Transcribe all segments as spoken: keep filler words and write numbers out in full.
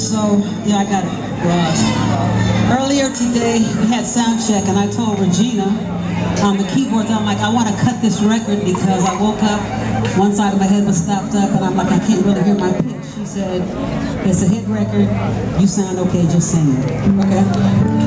so, yeah, I got it. Earlier today, we had sound check, and I told Regina on the keyboards, I'm like, I want to cut this record because I woke up, one side of my head was stopped up, and I'm like, I can't really hear my pitch. She said, it's a hit record. You sound okay, just sing it. Okay.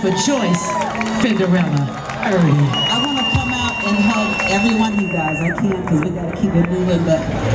For Joyce Fenderella Ernie. I want to come out and hug every one of you guys. I can't because we got to keep it moving, but...